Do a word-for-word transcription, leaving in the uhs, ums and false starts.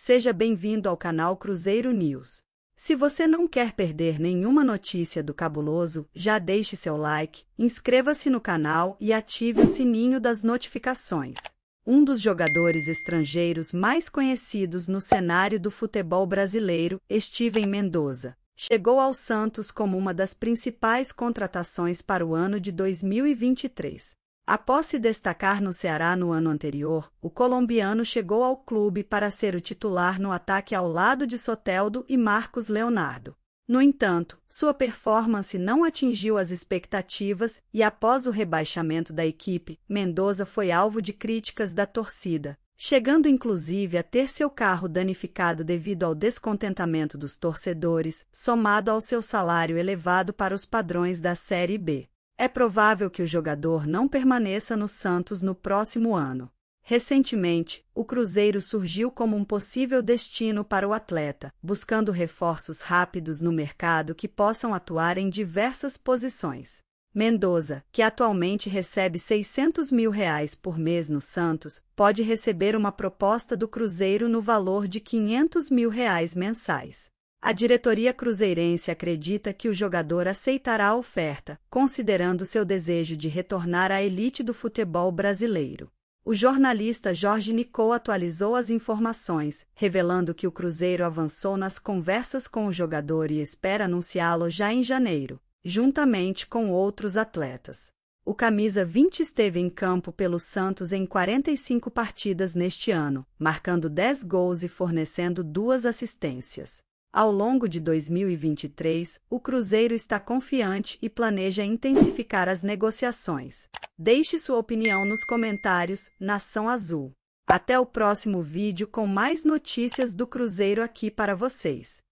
Seja bem-vindo ao canal Cruzeiro News. Se você não quer perder nenhuma notícia do cabuloso, já deixe seu like, inscreva-se no canal e ative o sininho das notificações. Um dos jogadores estrangeiros mais conhecidos no cenário do futebol brasileiro, Steven Mendoza, chegou ao Santos como uma das principais contratações para o ano de dois mil e vinte e três. Após se destacar no Ceará no ano anterior, o colombiano chegou ao clube para ser o titular no ataque ao lado de Soteldo e Marcos Leonardo. No entanto, sua performance não atingiu as expectativas e, após o rebaixamento da equipe, Mendoza foi alvo de críticas da torcida, chegando inclusive a ter seu carro danificado devido ao descontentamento dos torcedores, somado ao seu salário elevado para os padrões da Série B. É provável que o jogador não permaneça no Santos no próximo ano. Recentemente, o Cruzeiro surgiu como um possível destino para o atleta, buscando reforços rápidos no mercado que possam atuar em diversas posições. Mendoza, que atualmente recebe seiscentos mil reais por mês no Santos, pode receber uma proposta do Cruzeiro no valor de quinhentos mil reais mensais. A diretoria cruzeirense acredita que o jogador aceitará a oferta, considerando seu desejo de retornar à elite do futebol brasileiro. O jornalista Jorge Nicol atualizou as informações, revelando que o Cruzeiro avançou nas conversas com o jogador e espera anunciá-lo já em janeiro, juntamente com outros atletas. O camisa vinte esteve em campo pelo Santos em quarenta e cinco partidas neste ano, marcando dez gols e fornecendo duas assistências. Ao longo de dois mil e vinte e três, o Cruzeiro está confiante e planeja intensificar as negociações. Deixe sua opinião nos comentários, Nação Azul. Até o próximo vídeo com mais notícias do Cruzeiro aqui para vocês.